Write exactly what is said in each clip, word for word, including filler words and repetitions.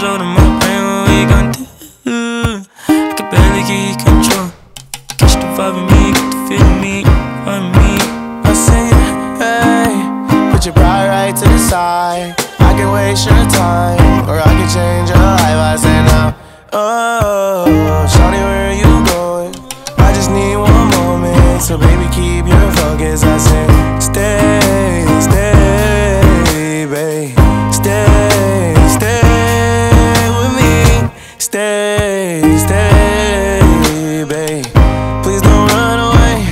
change all the more pain. What we gon' do? I can barely keep control. Catch the vibe in me, get the feel in me, on me. I sing it, hey. Put your pride right to the side. I can waste your time, or I can change your life. I say now, oh, shawty, where are you going? I just need one moment, so baby, keep your focus. I say, stay, stay, babe, stay, stay with me, stay, stay, babe. Please don't run away,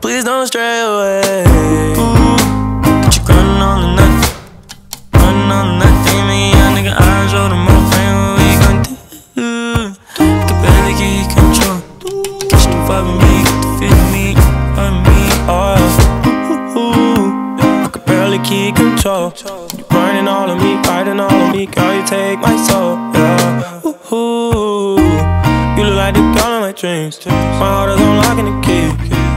please don't stray away. Ooh, got you running on the night, running on the night. Think me a nigga, eyes roll them off, ain't what we gon' do. I can barely keep control. Catch the vibe in me, get the feel in me, on me, oh. Ooh, I can barely keep control. Burning all of me, biting all of me, girl, you take my soul, yeah. Ooh, ooh, you look like the girl in my dreams. My heart is unlocking the key.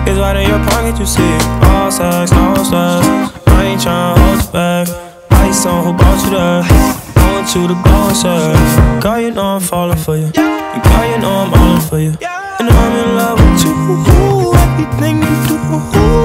It's right in your pocket, you see. All sex, no stress, I ain't tryna hold you back. Ice on, who brought you there? I want you to go and serve. Girl, you know I'm falling for you, and girl, you know I'm all in for you, and I'm in love with you. Everything you do.